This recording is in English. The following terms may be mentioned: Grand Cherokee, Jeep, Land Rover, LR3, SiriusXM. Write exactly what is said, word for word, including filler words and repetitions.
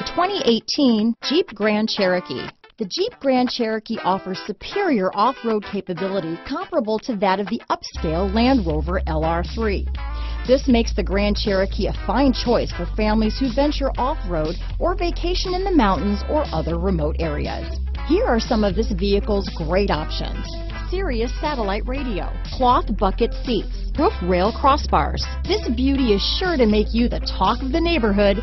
The twenty eighteen Jeep Grand Cherokee. The Jeep Grand Cherokee offers superior off-road capability comparable to that of the upscale Land Rover L R three. This makes the Grand Cherokee a fine choice for families who venture off-road or vacation in the mountains or other remote areas. Here are some of this vehicle's great options: Sirius satellite radio, cloth bucket seats, roof rail crossbars. This beauty is sure to make you the talk of the neighborhood,